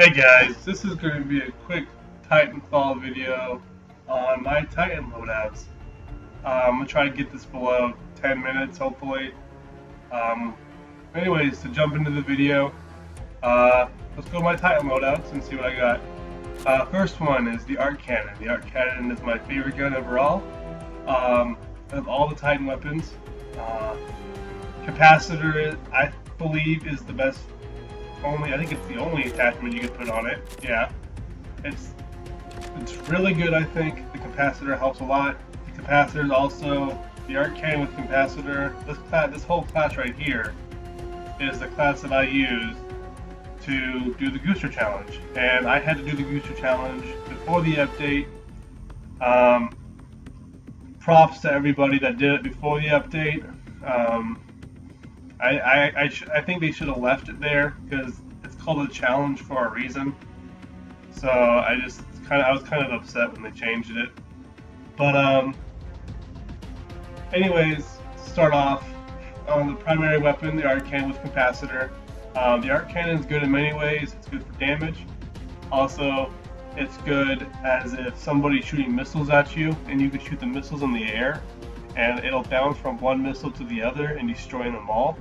Hey guys, this is going to be a quick Titanfall video on my Titan loadouts. I'm going to try to get this below 10 minutes hopefully. Anyways, to jump into the video, let's go to my Titan loadouts and see what I got. First one is the Arc Cannon. The Arc Cannon is my favorite gun overall of all the Titan weapons. Capacitor, I believe, is the best. I think it's the only attachment you can put on it. Yeah, it's really good. I think the capacitor helps a lot. The capacitor is also the Arc Cannon with capacitor. This whole class right here is the class that I use to do the gooster challenge, and I had to do the gooster challenge before the update. Props to everybody that did it before the update. I think they should have left it there because it's called a challenge for a reason. So I was kind of upset when they changed it. But anyways, start off on the primary weapon, the Arc Cannon with capacitor. The Arc Cannon is good in many ways. It's good for damage. Also, it's good as if somebody's shooting missiles at you, and you can shoot the missiles in the air, and it'll bounce from one missile to the other and destroying them all.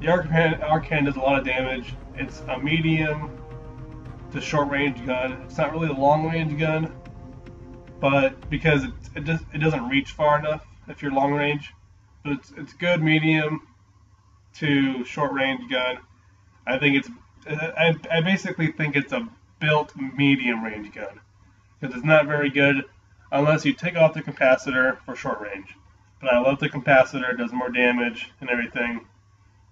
The Arc Cannon does a lot of damage. It's a medium to short range gun. It's not really a long range gun, but because it doesn't reach far enough if you're long range. But it's good medium to short range gun. I think I basically think it's a built medium range gun because it's not very good unless you take off the capacitor for short range. But I love the capacitor, it does more damage and everything.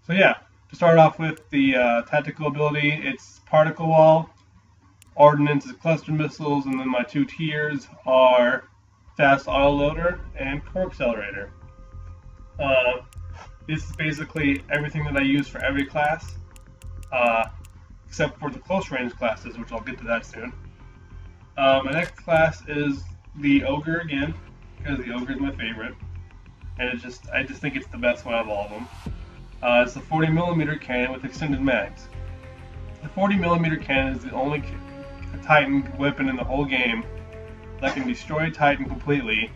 So yeah, to start off with the tactical ability, it's Particle Wall, Ordnance is Cluster Missiles, and then my two tiers are Fast Auto Loader and Core Accelerator. This is basically everything that I use for every class, except for the close range classes, which I'll get to that soon. My next class is the Ogre again, because the Ogre is my favorite, and I just think it's the best one of all of them. It's the 40 mm cannon with extended mags. The 40 mm cannon is the only Titan weapon in the whole game that can destroy a Titan completely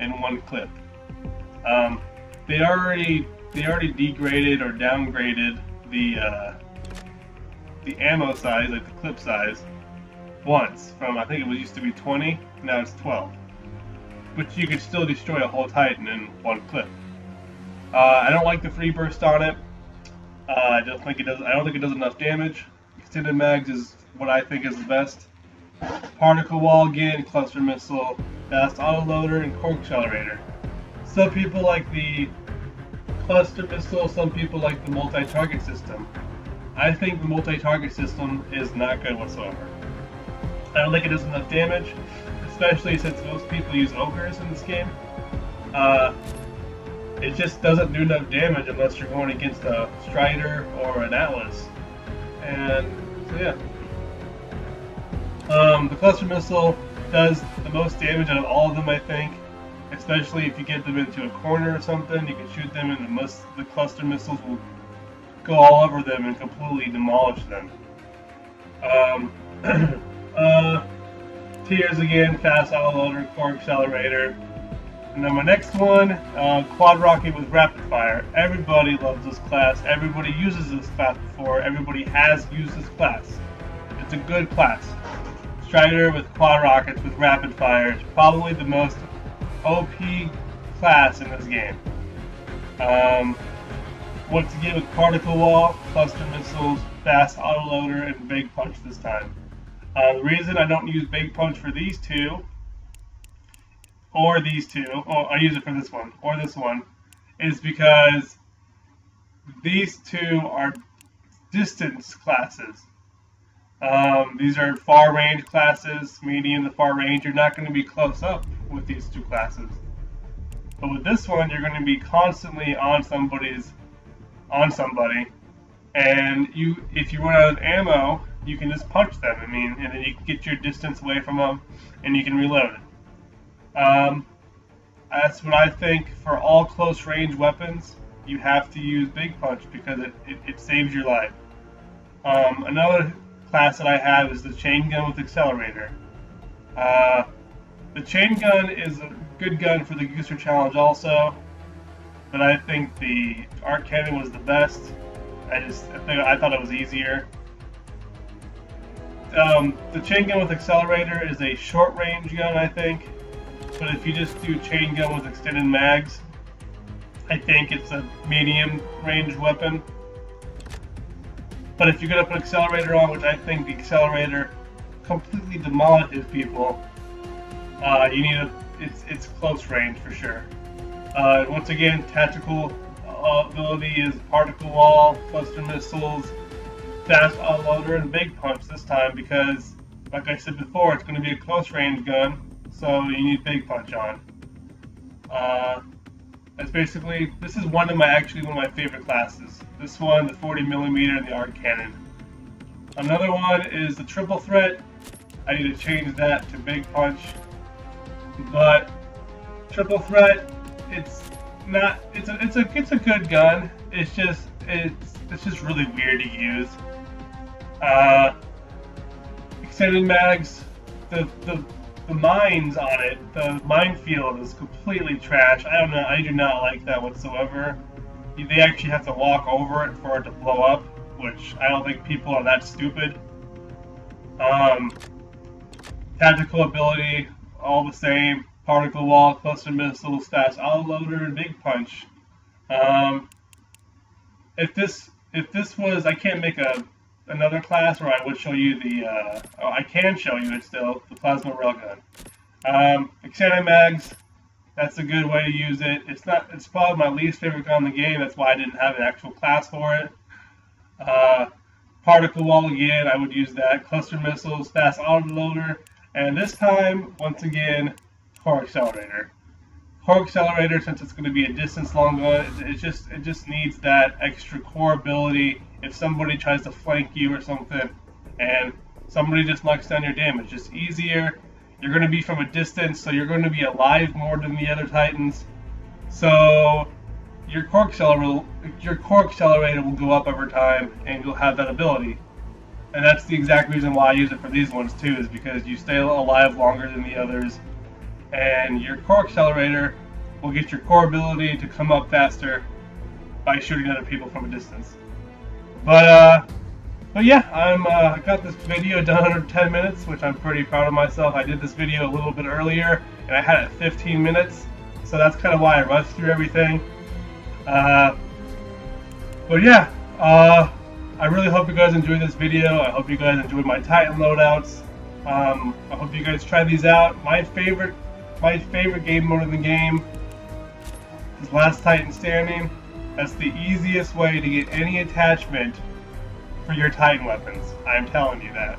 in one clip. They already degraded or downgraded the ammo size, like the clip size, once from I think it used to be 20. Now it's 12, but you could still destroy a whole Titan in one clip. I don't like the free burst on it. I don't think it does enough damage. Extended mags is what I think is the best. Particle wall again, cluster missile, fast auto loader, and Quark Generator. Some people like the cluster missile. Some people like the multi-target system. I think the multi-target system is not good whatsoever. I don't think it does enough damage, especially since most people use ogres in this game. It just doesn't do enough damage unless you're going against a Strider or an Atlas. And so yeah. The cluster missile does the most damage out of all of them, I think. Especially if you get them into a corner or something, you can shoot them and the cluster missiles will go all over them and completely demolish them. Tiers again, fast auto loader, core accelerator, and then my next one, quad rocket with rapid fire. Everybody loves this class. Everybody uses this class before. Everybody has used this class. It's a good class. Strider with quad rockets with rapid fire is probably the most OP class in this game. Once again with particle wall, cluster missiles, fast auto loader, and big punch this time. The reason I don't use Big Punch for these two, or these two, or I use it for this one, or this one, is because these two are distance classes. These are far range classes, medium to far range. You're not going to be close up with these two classes. But with this one, you're going to be constantly on somebody, and if you run out of ammo, you can just punch them, and then you can get your distance away from them, and you can reload it. That's what I think for all close-range weapons. You have to use Big Punch because it saves your life. Another class that I have is the Chain Gun with Accelerator. The Chain Gun is a good gun for the Gooster Challenge also, but I think the Arc Cannon was the best. I thought it was easier. The Chain Gun with Accelerator is a short-range gun, I think, but if you just do Chain Gun with extended mags, I think it's a medium-range weapon. But if you're going to put Accelerator on, which I think the Accelerator completely demolishes people, you need it's close range for sure. Once again, tactical ability is Particle Wall, Cluster Missiles, Fast Auto Loader, and Big Punch this time because, like I said before, it's going to be a close range gun, so you need Big Punch on. That's basically, this is one of my favorite classes. This one, the 40 mm and the Arc Cannon. Another one is the Triple Threat. I need to change that to Big Punch. But Triple Threat, it's a good gun. It's just really weird to use. Extended mags, the mines on it, the minefield is completely trash. I don't know, I do not like that whatsoever. They actually have to walk over it for it to blow up, which I don't think people are that stupid. Tactical ability, all the same. Particle Wall, Cluster Missiles, Fast Auto Loader, and Big Punch. If this was, I can't make another class where I would show you the, oh, I can show you it still, the plasma Railgun. Extended mags, that's a good way to use it. It's probably my least favorite gun in the game, that's why I didn't have an actual class for it. Particle Wall again, I would use that. Cluster Missiles, Fast Auto Loader, and this time, once again, Core Accelerator. Core Accelerator, since it's going to be a distance long gun, it just needs that extra core ability. If somebody tries to flank you or something, and somebody just knocks down your damage, it's easier. You're going to be from a distance, so you're going to be alive more than the other Titans. So your Core Accelerator will go up over time, and you'll have that ability. And that's the exact reason why I use it for these ones too, is because you stay alive longer than the others. And your Core Accelerator will get your core ability to come up faster by shooting other people from a distance. But yeah, I got this video done under 10 minutes, which I'm pretty proud of myself. I did this video a little bit earlier, and I had it 15 minutes, so that's kind of why I rushed through everything. But yeah, I really hope you guys enjoyed this video. I hope you guys enjoyed my Titan loadouts. I hope you guys try these out. My favorite game mode in the game is Last Titan Standing. That's the easiest way to get any attachment for your Titan weapons. I'm telling you that.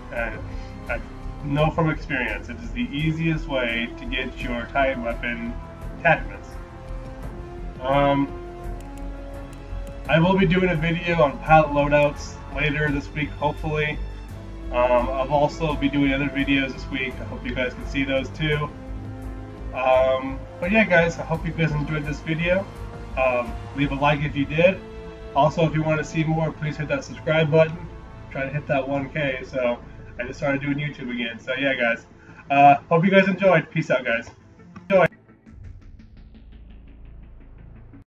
I know from experience. It is the easiest way to get your Titan weapon attachments. I will be doing a video on pallet loadouts later this week, hopefully. I'll also be doing other videos this week. I hope you guys can see those too. But yeah, guys, I hope you guys enjoyed this video. Leave a like if you did. Also, if you want to see more, please hit that subscribe button. I'm trying to hit that 1K, so I just started doing YouTube again. So yeah, guys, hope you guys enjoyed. Peace out, guys.